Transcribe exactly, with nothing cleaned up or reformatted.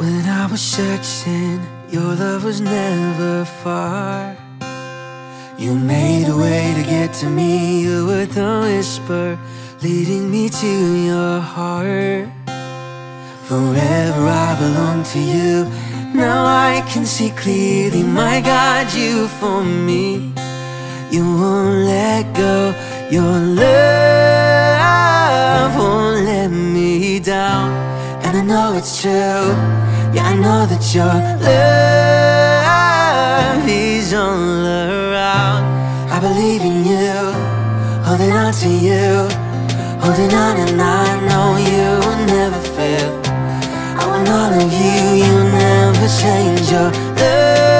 When I was searching, your love was never far. You made a way to get to me. You were the whisper, leading me to your heart. Forever I belong to you. Now I can see clearly, my God, you for me. You won't let go. Your love won't let me down. And I know it's true. Yeah, I know that your love is all around. I believe in you, holding on to you, holding on, and I know you will never fail. I want all of you, you'll never change your love.